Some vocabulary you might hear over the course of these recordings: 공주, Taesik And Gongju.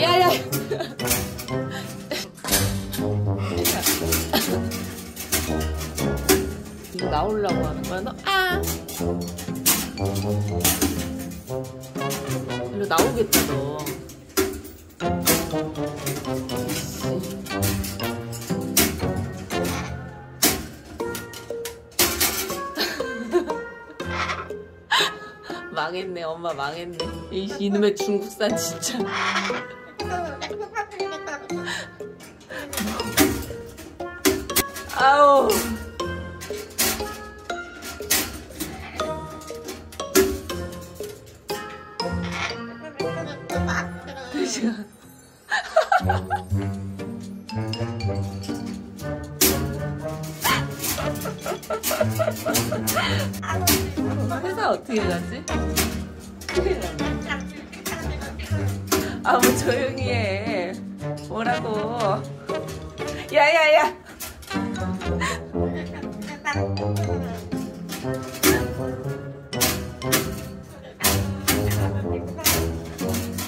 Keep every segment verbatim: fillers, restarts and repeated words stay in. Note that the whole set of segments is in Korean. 야야. 이거 나오려고 하는 거야 너? 아. 이거 나오겠다 너. 망했네 엄마 망했네. 이, 이놈의 중국산 진짜. 아우. 회사 어떻게 가지? 큰일 났네. 아, 뭐 조용히 해. 뭐라고. 야야야.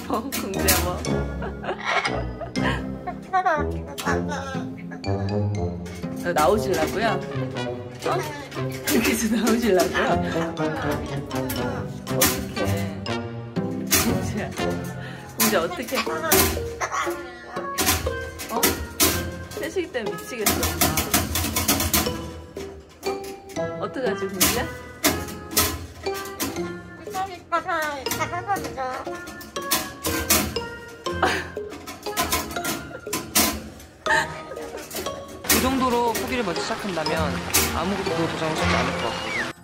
어, 궁대워. 너 나오실라고요? 어? 이렇게 해서 나오실라고요? 어떡해. 공주야. 공주야, 어떡해. 어? 태식이 때문에 미치겠어. 어? 어떡하지, 공주야? 이 정도로 포기를 먼저 시작한다면 아무것도 도전을 하지 않을 것 같거든요.